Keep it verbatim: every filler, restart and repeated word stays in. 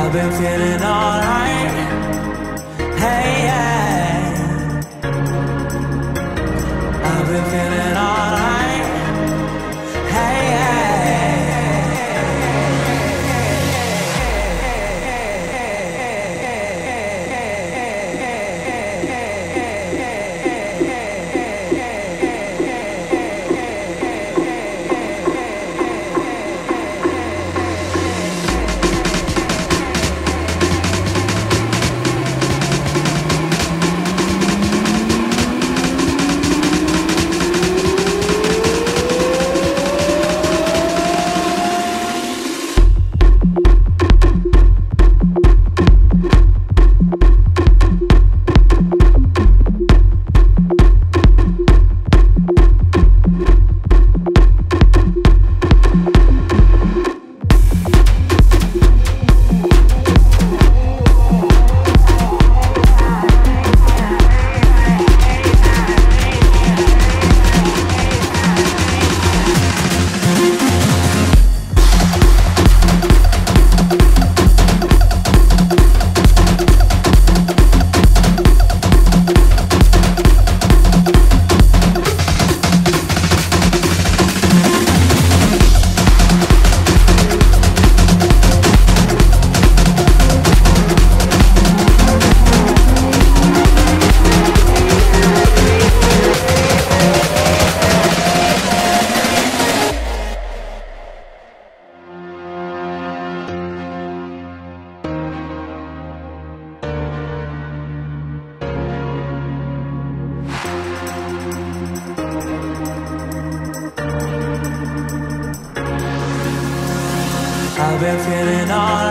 I've been feeling alright, hey yeah. I've been feeling alright, hey I've been feeling all